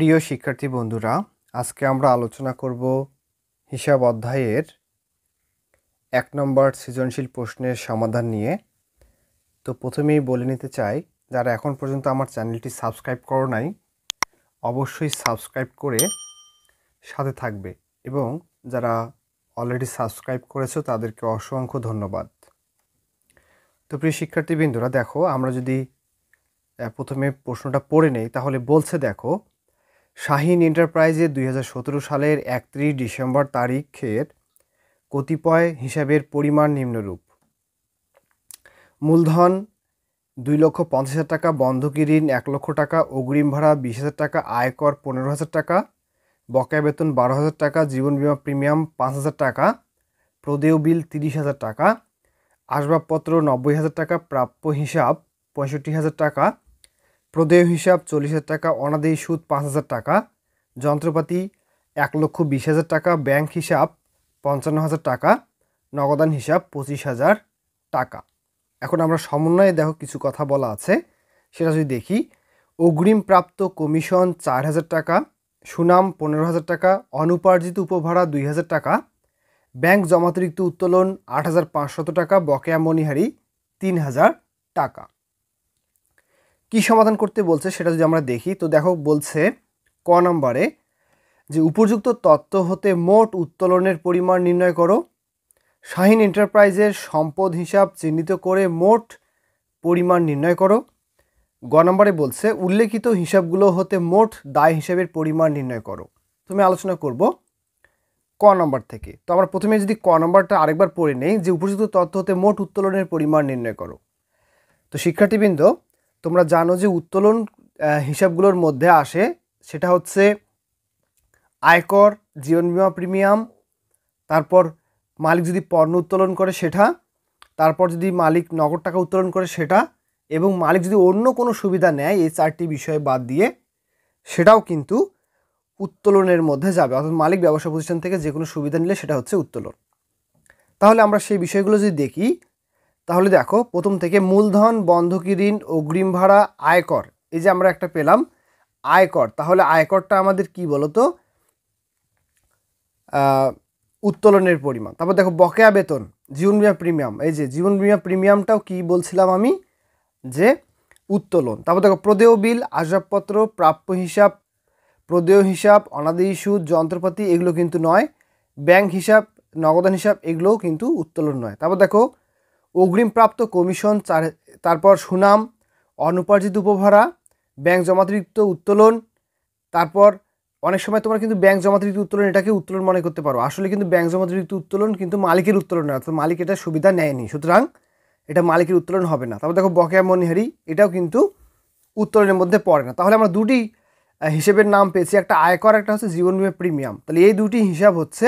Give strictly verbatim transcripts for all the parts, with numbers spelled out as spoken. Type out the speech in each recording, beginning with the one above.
প্রিয় শিক্ষার্থী বন্ধুরা, আজকে আমরা আলোচনা করব হিসাব অধ্যায়ের এক নম্বর সৃজনশীল প্রশ্নের সমাধান নিয়ে। তো প্রথমেই বলে নিতে চাই, যারা এখন পর্যন্ত আমার চ্যানেলটি সাবস্ক্রাইব করো নাই অবশ্যই সাবস্ক্রাইব করে সাথে থাকবে, এবং যারা অলরেডি সাবস্ক্রাইব করেছো তাদেরকে অসংখ্য ধন্যবাদ। তো প্রিয় শিক্ষার্থীবৃন্দরা, দেখো আমরা যদি প্রথমে প্রশ্নটা পড়ে নেই, তাহলে বলছে দেখো শাহীন এন্টারপ্রাইজে দুই হাজার সতেরো সালের একত্রিশ ডিসেম্বর তারিখের কতিপয় হিসাবের পরিমাণ নিম্নরূপ: মূলধন দুই লক্ষ পঞ্চাশ হাজার টাকা, বন্ধকি ঋণ এক লক্ষ টাকা, অগ্রিম ভাড়া বিশ হাজার টাকা, আয়কর পনেরো হাজার টাকা, বকেয়া বেতন বারো হাজার টাকা, জীবন বিমা প্রিমিয়াম পাঁচ হাজার টাকা, প্রদেয় বিল তিরিশ হাজার টাকা, আসবাবপত্র নব্বই হাজার টাকা, প্রাপ্য হিসাব পঁয়ষট্টি হাজার টাকা, প্রদেয় হিসাব চল্লিশ হাজার টাকা, অনাদায়ী সুদ পাঁচ হাজার টাকা, যন্ত্রপাতি এক লক্ষ বিশ হাজার টাকা, ব্যাংক হিসাব পঞ্চান্ন হাজার টাকা, নগদান হিসাব পঁচিশ হাজার টাকা। এখন আমরা সমন্বয়ে দেখো কিছু কথা বলা আছে, সেটা যদি দেখি: অগ্রিম প্রাপ্ত কমিশন চার হাজার টাকা, সুনাম পনেরো হাজার টাকা, অনুপার্জিত উপভাড়া দুই হাজার টাকা, ব্যাংক জমাতিরিক্ত উত্তোলন আট হাজার পাঁচশত টাকা, বকেয়া মণিহারি তিন হাজার টাকা। কি সমাধান করতে বলছে সেটা যদি আমরা দেখি, তো দেখো বলছে ক নম্বরে যে উপযুক্ত তত্ত্ব হতে মোট উত্তোলনের পরিমাণ নির্ণয় করো, শাহীন এন্টারপ্রাইজের সম্পদ হিসাব চিহ্নিত করে মোট পরিমাণ নির্ণয় করো। গ নম্বরে বলছে উল্লেখিত হিসাবগুলো হতে মোট দায় হিসাবের পরিমাণ নির্ণয় করো। তুমি আলোচনা করব ক নম্বর থেকে। তো আমরা প্রথমে যদি ক নম্বরটা আরেকবার পড়ে নেই, যে উপযুক্ত তথ্য হতে মোট উত্তোলনের পরিমাণ নির্ণয় করো। তো শিক্ষার্থীবৃন্দ, তোমরা জানো যে উত্তোলন হিসাবগুলোর মধ্যে আসে, সেটা হচ্ছে আয়কর, জীবন বিমা প্রিমিয়াম, তারপর মালিক যদি পণ্য উত্তোলন করে সেটা, তারপর যদি মালিক নগদ টাকা উত্তোলন করে সেটা, এবং মালিক যদি অন্য কোনো সুবিধা নেয়, এই চারটি বিষয় বাদ দিয়ে সেটাও কিন্তু উত্তোলনের মধ্যে যাবে। অর্থাৎ মালিক ব্যবসা প্রতিষ্ঠান থেকে যে কোনো সুবিধা নিলে সেটা হচ্ছে উত্তোলন। তাহলে আমরা সেই বিষয়গুলো যদি দেখি, তাহলে দেখো প্রথম থেকে মূলধন, বন্ধকি ঋণ, অগ্রিম ভাড়া, আয়কর, এই যে আমরা একটা পেলাম আয়কর। তাহলে আয়করটা আমাদের কি বলতো? উত্তোলনের পরিমাণ। তারপর দেখো বকেয়া বেতন, জীবন বিমা প্রিমিয়াম, এই যে জীবন বিমা প্রিমিয়ামটাও কি বলছিলাম আমি, যে উত্তোলন। তারপর দেখো প্রদেয় বিল, আসবাবপত্র, প্রাপ্য হিসাব, প্রদেয় হিসাব, অনাদায়ী সুদ, যন্ত্রপাতি, এগুলো কিন্তু নয়, ব্যাংক হিসাব, নগদান হিসাব, এগুলোও কিন্তু উত্তোলন নয়। তারপর দেখো অগ্রিমপ্রাপ্ত কমিশন চার, তারপর সুনাম, অনুপার্জিত উপভাড়া, ব্যাংক জমাতিরিক্ত উত্তোলন। তারপর অনেক সময় তোমরা কিন্তু ব্যাংক জমাতিরিক্ত উত্তোলন এটাকে উত্তোলন মনে করতে পারো, আসলে কিন্তু ব্যাংক জমাতিরিক্ত উত্তোলন কিন্তু মালিকের উত্তোলন নয়, অর্থাৎ মালিক এটা সুবিধা নেয়নি, সুতরাং এটা মালিকের উত্তোলন হবে না। তারপর দেখো বকেয়া মণিহারি, এটাও কিন্তু উত্তোলনের মধ্যে পড়ে না। তাহলে আমরা দুটি হিসেবের নাম পেয়েছি, একটা আয়কর, একটা হচ্ছে জীবন বিমা প্রিমিয়াম। তাহলে এই দুটি হিসাব হচ্ছে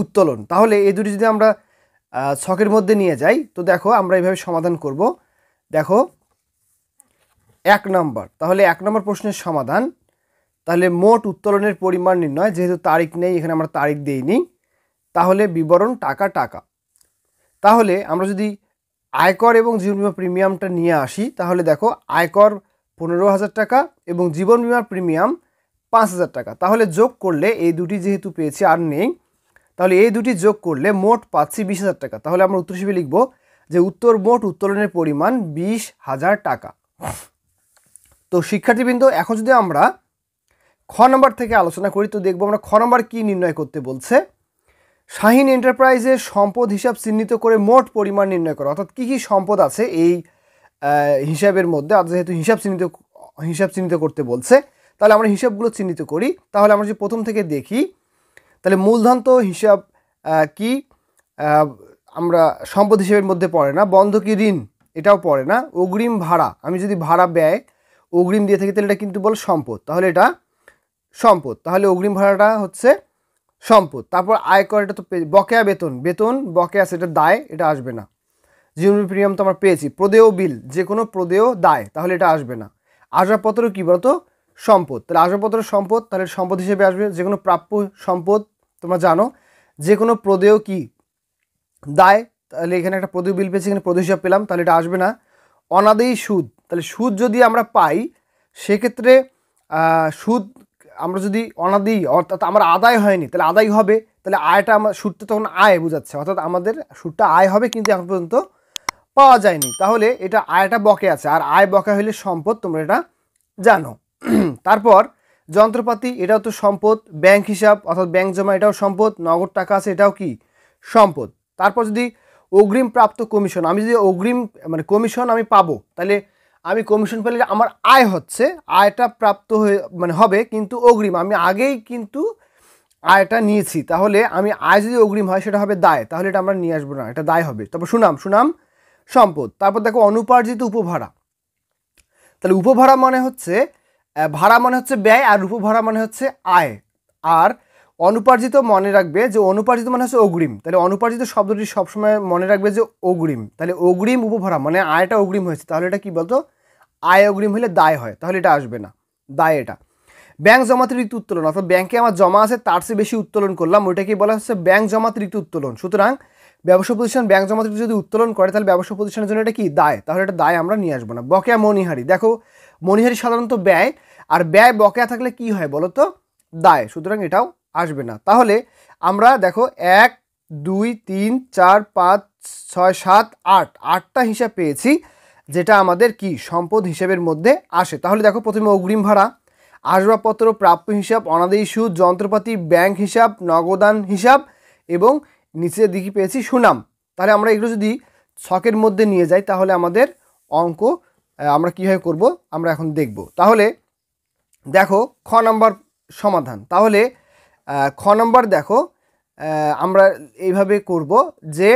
উত্তোলন। তাহলে এই দুটি যদি আমরা ছকের মধ্যে নিয়ে যাই, তো দেখো আমরা এইভাবে সমাধান করব। দেখো এক নম্বর, তাহলে এক নম্বর প্রশ্নের সমাধান, তাহলে মোট উত্তোলনের পরিমাণ নির্ণয়, যেহেতু তারিখ নেই এখানে আমরা তারিখ দিইনি, তাহলে বিবরণ টাকা টাকা। তাহলে আমরা যদি আয়কর এবং জীবন বিমা প্রিমিয়ামটা নিয়ে আসি, তাহলে দেখো আয়কর পনেরো হাজার টাকা এবং জীবন বিমার প্রিমিয়াম পাঁচ হাজার টাকা। তাহলে যোগ করলে এই দুটি যেহেতু পেয়েছি আর নেই, তাহলে এই দুটি যোগ করলে মোট পাচ্ছি বিশ হাজার টাকা। তাহলে আমরা উত্তর হিসেবে লিখব যে উত্তর মোট উত্তোলনের পরিমাণ বিশ হাজার টাকা। তো শিক্ষার্থীবৃন্দ, এখন যদি আমরা খ নম্বর থেকে আলোচনা করি, তো দেখব আমরা খ নম্বর কী নির্ণয় করতে বলছে, শাহীন এন্টারপ্রাইজের সম্পদ হিসাব চিহ্নিত করে মোট পরিমাণ নির্ণয় করা। অর্থাৎ কী কী সম্পদ আছে এই হিসাবের মধ্যে, আর যেহেতু হিসাব চিহ্নিত হিসাব চিহ্নিত করতে বলছে, তাহলে আমরা হিসাবগুলো চিহ্নিত করি। তাহলে আমরা যদি প্রথম থেকে দেখি, তাহলে মূলধন তো হিসাব কি আমরা সম্পদ হিসাবের মধ্যে পড়ে না, বন্ধকি ঋণ এটাও পড়ে না, অগ্রিম ভাড়া, আমি যদি ভাড়া ব্যয় অগ্রিম দিয়ে থাকি তাহলে এটা কিন্তু বল সম্পদ, তাহলে এটা সম্পদ, তাহলে অগ্রিম ভাড়াটা হচ্ছে সম্পদ। তারপর আয়কর, এটা তো বকেয়া বেতন, বেতন বকেয়া সেটা দায়, এটা আসবে না। জীবন প্রিমিয়াম তো আমরা পেয়েছি, প্রদেয় বিল যে কোনো প্রদেয় দায়, তাহলে এটা আসবে না। আসবাবপত্র কী বলতো? সম্পদ, তাহলে আসবাবপত্র সম্পদ, তাহলে সম্পদ হিসেবে আসবে। যে কোনো প্রাপ্য সম্পদ তোমরা জানো, যে কোনো প্রদেয় কি দায়, তাহলে এখানে একটা প্রদেয় বিল পেয়েছি, এখানে প্রদেয় হিসাব পেলাম, তাহলে এটা আসবে না। অনাদায়ী সুদ, তাহলে সুদ যদি আমরা পাই সেক্ষেত্রে সুদ আমরা যদি অনাদি অর্থাৎ আমার আদায় হয়নি তাহলে আদায় হবে, তাহলে আয়টা আমার সুদটা তখন আয় বোঝাচ্ছে, অর্থাৎ আমাদের সুদটা আয় হবে কিন্তু এখন পর্যন্ত পাওয়া যায়নি, তাহলে এটা আয়টা বকে আছে। আর আয় বকে হলে সম্পদ, তোমরা এটা জানো। তারপর যন্ত্রপাতি, এটাও তো সম্পদ। ব্যাংক হিসাব অর্থাৎ ব্যাংক জমা, এটাও সম্পদ। নগদ টাকা আছে, এটাও কি সম্পদ। তারপর যদি অগ্রিম প্রাপ্ত কমিশন, আমি যদি অগ্রিম মানে কমিশন আমি পাবো, তাহলে আমি কমিশন পেলে আমার আয় হচ্ছে, আয়টা প্রাপ্ত হয়ে মানে হবে কিন্তু অগ্রিম, আমি আগেই কিন্তু আয়টা নিয়েছি, তাহলে আমি আয় যদি অগ্রিম হয় সেটা হবে দায়, তাহলে এটা আমরা নিয়ে আসবো না, এটা দায় হবে। তারপর সুনাম, সুনাম সম্পদ। তারপর দেখো অনুপার্জিত উপভাড়া, তাহলে উপভাড়া মানে হচ্ছে ভাড়া মানে হচ্ছে ব্যয় আর উপভাড়া মানে হচ্ছে আয়। আর অনুপার্জিত মনে রাখবে যে অনুপার্জিত মানে হচ্ছে অগ্রিম, তাহলে অনুপার্জিত শব্দটি সবসময় মনে রাখবে যে অগ্রিম, তাহলে অগ্রিম উপভাড়া মানে আয়টা অগ্রিম হয়েছে, তাহলে এটা কি বলতো আয় অগ্রিম হলে দায় হয়, তাহলে এটা আসবে না, দায় এটা। ব্যাংক জমাতিরিক্ত উত্তোলন, অর্থাৎ ব্যাংকে আমার জমা আছে তার চেয়ে বেশি উত্তোলন করলাম, ওইটাকেই বলা হচ্ছে ব্যাংক জমাতিরিক্ত উত্তোলন। সুতরাং ব্যবসা প্রতিষ্ঠান ব্যাংক জমাতিরিক্ত যদি উত্তোলন করে তাহলে ব্যবসা প্রতিষ্ঠানের জন্য এটা কি দায়, তাহলে এটা দায় আমরা নিয়ে আসবো না। বকেয়া মনিহারি, দেখো মনিহারি সাধারণত ব্যয়, আর ব্যয় বকেয়া থাকলে কি হয় বলো তো দায়, সুতরাং এটাও আসবে না। তাহলে আমরা দেখো এক দুই তিন চার পাঁচ ছয় সাত আট, আটটা হিসাব পেয়েছি যেটা আমাদের কি সম্পদ হিসাবের মধ্যে আসে। তাহলে দেখো প্রথমে অগ্রিম ভাড়া, আসবাবপত্র প্রাপ্য হিসাব, অনাদায়ী সুদ, যন্ত্রপাতি, ব্যাংক হিসাব, নগদান হিসাব এবং নিচের দিকে পেয়েছি সুনাম। তাহলে আমরা এগুলো যদি ছকের মধ্যে নিয়ে যাই তাহলে আমাদের অঙ্ক আমরা কীভাবে করব আমরা এখন দেখব। তাহলে দেখো খ নম্বর সমাধান, তাহলে খ নম্বর দেখো আমরা এইভাবে করব যে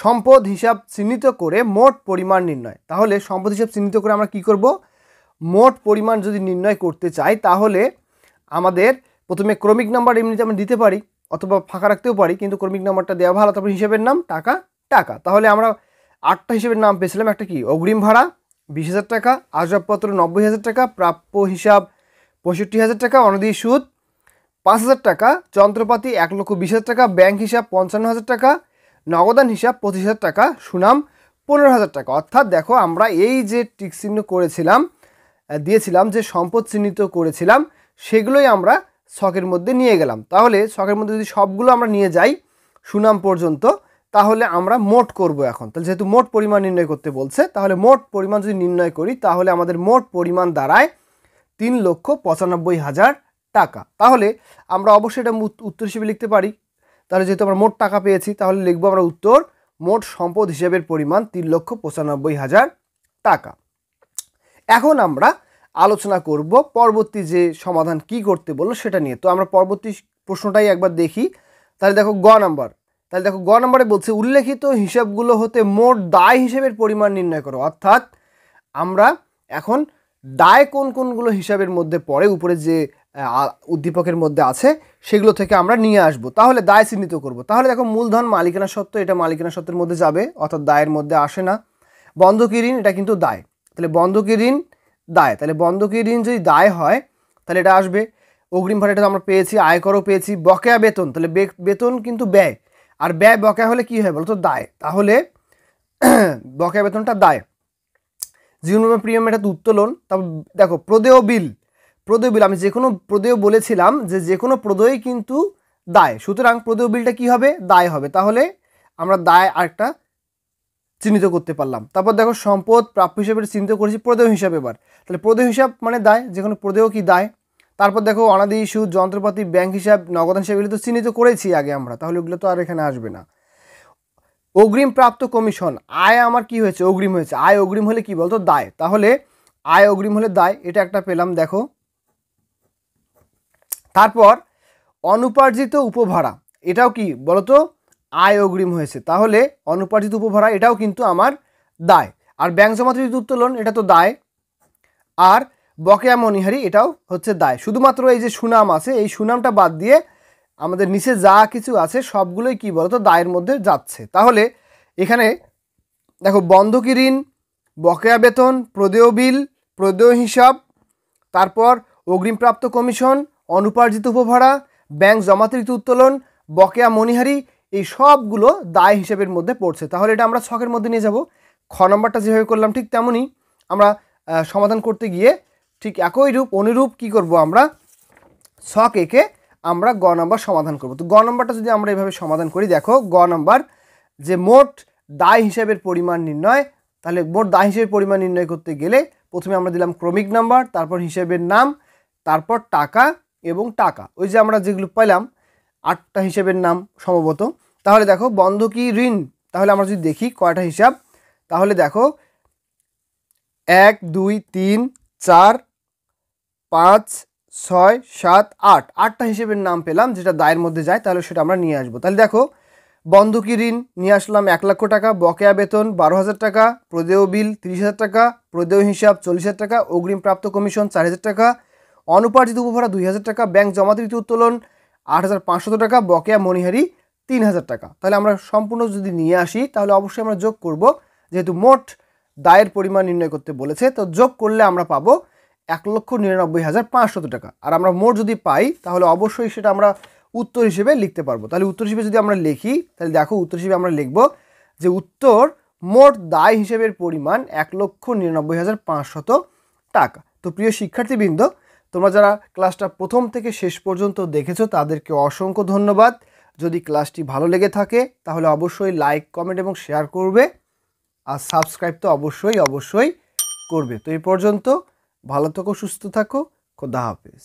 সম্পদ হিসাব চিহ্নিত করে মোট পরিমাণ নির্ণয়। তাহলে সম্পদ হিসাব চিহ্নিত করে আমরা কি করব, মোট পরিমাণ যদি নির্ণয় করতে চাই তাহলে আমাদের প্রথমে ক্রমিক নাম্বার এমনিতে আমরা দিতে পারি অথবা ফাঁকা রাখতেও পারি, কিন্তু ক্রমিক নাম্বারটা দেওয়া ভালো। তারপর হিসাবের নাম টাকা, টাকা। তাহলে আমরা আটটা হিসাবের নাম পেয়েছিলাম, একটা কি অগ্রিম ভাড়া বিশ হাজার টাকা, আসবাবপত্র নব্বই হাজার টাকা, প্রাপ্য হিসাব পঁয়ষট্টি হাজার টাকা, অনাদি সুদ পাঁচ হাজার টাকা, যন্ত্রপাতি এক লক্ষ বিশ হাজার টাকা, ব্যাংক হিসাব পঞ্চান্ন হাজার টাকা, নগদান হিসাব পঁচিশ হাজার টাকা, সুনাম পনেরো হাজার টাকা। অর্থাৎ দেখো আমরা এই যে টিক চিহ্ন করেছিলাম দিয়েছিলাম যে সম্পদ চিহ্নিত করেছিলাম সেগুলোই আমরা ছকের মধ্যে নিয়ে গেলাম। তাহলে ছকের মধ্যে যদি সবগুলো আমরা নিয়ে যাই সুনাম পর্যন্ত তাহলে আমরা মোট করব এখন, তাহলে যেহেতু মোট পরিমাণ নির্ণয় করতে বলছে তাহলে মোট পরিমাণ যদি নির্ণয় করি তাহলে আমাদের মোট পরিমাণ দাঁড়ায় তিন লক্ষ পঁচানব্বই হাজার টাকা। তাহলে আমরা অবশ্যই এটা উত্তর হিসেবে লিখতে পারি, তাহলে যেহেতু আমরা মোট টাকা পেয়েছি তাহলে লিখবো আমরা উত্তর মোট সম্পদ হিসেবের পরিমাণ তিন লক্ষ পঁচানব্বই হাজার টাকা। এখন আমরা আলোচনা করব পরবর্তী যে সমাধান কি করতে বললো সেটা নিয়ে। তো আমরা পরবর্তী প্রশ্নটাই একবার দেখি। তাহলে দেখো গ নাম্বার, তাহলে দেখো গ নাম্বারে বলছে উল্লেখিত হিসাবগুলো হতে মোট দায় হিসেবের পরিমাণ নির্ণয় করো। অর্থাৎ আমরা এখন দায় কোন কোনগুলো হিসাবের মধ্যে পড়ে উপরে যে উদ্দীপকের মধ্যে আছে সেগুলো থেকে আমরা নিয়ে আসব, তাহলে দায় চিহ্নিত করব। তাহলে দেখো মূলধন, মালিকানা সত্ত্ব, এটা মালিকানা সত্ত্বের মধ্যে যাবে অর্থাৎ দায়ের মধ্যে আসে না। বন্ধকি ঋণ, এটা কিন্তু দায়, তাহলে বন্ধকি ঋণ দায়, তাহলে বন্ধকি ঋণ যদি দায় হয় তাহলে এটা আসবে। অগ্রিম ভাড়া, এটা আমরা পেয়েছি, আয়করও পেয়েছি। বকেয়া বেতন, তাহলে বেতন কিন্তু ব্যয়, আর ব্যয় বকেয়া হলে কি হয় বলতো দায়, তাহলে বকেয়া বেতনটা দায়। জীবন বীমা প্রিমিয়াম, এটা তো উত্তোলন। তারপর দেখো প্রদেয় বিল, প্রদেয় বিল আমি যে কোনো প্রদেয় বলেছিলাম যে যে কোনো প্রদেয়ই কিন্তু দায়, সুতরাং প্রদেয় বিলটা কি হবে দায় হবে, তাহলে আমরা দায় আরেকটা চিহ্নিত করতে পারলাম। তারপর দেখো সম্পদ প্রাপ্য হিসাবে চিহ্নিত করেছি প্রদেয় হিসাব, এবার তাহলে প্রদেয় হিসাব মানে দায়, যে কোনো প্রদেয় কি দায়। তারপর দেখো অনাদি সুদ, যন্ত্রপাতি, ব্যাংক হিসাব, নগদান হিসাব, এগুলো তো চিহ্নিত করেছি আগে আমরা, তাহলে ওগুলো তো আর এখানে আসবে না। অগ্রিম প্রাপ্ত কমিশন, আয় আমার কি হয়েছে অগ্রিম হয়েছে, আয় অগ্রিম হলে কি বলতো দায়, তাহলে আয় অগ্রিম হলে দায়, এটা একটা পেলাম দেখো। তারপর অনুপার্জিত উপভাড়া, এটাও কি বলতো আয় অগ্রিম হয়েছে, তাহলে অনুপার্জিত উপভাড়া এটাও কিন্তু আমার দায়। আর ব্যাংক জমাতিরিক্ত উত্তোলন, এটা তো দায়। আর বকেয়া মনিহারি, এটাও হচ্ছে দায়। শুধুমাত্র এই যে সুনাম আছে এই সুনামটা বাদ দিয়ে আমাদের নিচে যা কিছু আছে সবগুলোই কি বলতো দায়ের মধ্যে যাচ্ছে। তাহলে এখানে দেখো বন্ধকি ঋণ, বকেয়া বেতন, প্রদেয় বিল, প্রদেয় হিসাব, তারপর অগ্রিমপ্রাপ্ত কমিশন, অনুপার্জিত উপভাড়া, ব্যাংক জমাতিরিক্ত উত্তোলন, বকেয়া মনিহারি, এই সবগুলো দায় হিসেবের মধ্যে পড়ছে। তাহলে এটা আমরা ছকের মধ্যে নিয়ে যাব। খ নম্বরটা যেভাবে করলাম ঠিক তেমনই আমরা সমাধান করতে গিয়ে ठीक একই रूप অনুরূপ কি করব আমরা ছক একে আমরা গ নাম্বার সমাধান করব। তো গ নাম্বারটা যদি আমরা এইভাবে সমাধান করি, দেখো গ নাম্বার যে মোট দায় হিসাবের পরিমাণ নির্ণয়, তাহলে মোট দায় হিসাবের পরিমাণ নির্ণয় করতে গেলে প্রথমে আমরা দিলাম ক্রমিক নাম্বার, তারপর হিসাবের নাম, তারপর টাকা এবং টাকা ওই যে আমরা যেগুলো পেলাম আটটা হিসাবের নাম সম্ভবত। তাহলে দেখো বন্ধকি ঋণ, তাহলে আমরা যদি দেখি কয়টা হিসাব, তাহলে দেখো এক দুই তিন চার পাঁচ ছয় সাত আট, আটটা হিসেবের নাম পেলাম যেটা দায়ের মধ্যে যায়, তাহলে সেটা আমরা নিয়ে আসবো। তাহলে দেখো বন্ধকি ঋণ নিয়ে আসলাম এক লক্ষ টাকা, বকেয়া বেতন বারো হাজার টাকা, প্রদেয় বিল তিরিশ হাজার টাকা, প্রদেয় হিসাব চল্লিশ হাজার টাকা, অগ্রিম প্রাপ্ত কমিশন চার হাজার টাকা, অনুপার্জিত উপভরা দুই হাজার টাকা, ব্যাংক জমাতিরিক্ত উত্তোলন আট হাজার পাঁচশত টাকা, বকেয়া মণিহারি তিন হাজার টাকা। তাহলে আমরা সম্পূর্ণ যদি নিয়ে আসি তাহলে অবশ্যই আমরা যোগ করব, যেহেতু মোট দায়ের পরিমাণ নির্ণয় করতে বলেছে, তো যোগ করলে আমরা পাবো এক লক্ষ নিরানব্বই হাজার পাঁচশত টাকা। আর আমরা মোট যদি পাই তাহলে অবশ্যই সেটা আমরা উত্তর হিসেবে লিখতে পারবো। তাহলে উত্তর হিসেবে যদি আমরা লিখি, তাহলে দেখো উত্তর হিসেবে আমরা লিখব যে উত্তর মোট দায় হিসেবের পরিমাণ এক লক্ষ নিরানব্বই হাজার পাঁচশত টাকা। তো প্রিয় শিক্ষার্থীবৃন্দ, তোমরা যারা ক্লাসটা প্রথম থেকে শেষ পর্যন্ত দেখেছো তাদেরকে অসংখ্য ধন্যবাদ। যদি ক্লাসটি ভালো লেগে থাকে তাহলে অবশ্যই লাইক, কমেন্ট এবং শেয়ার করবে, আর সাবস্ক্রাইব তো অবশ্যই অবশ্যই করবে। তো এই পর্যন্ত, ভালো থাকো, সুস্থ থাকো, খোদা হাফেজ।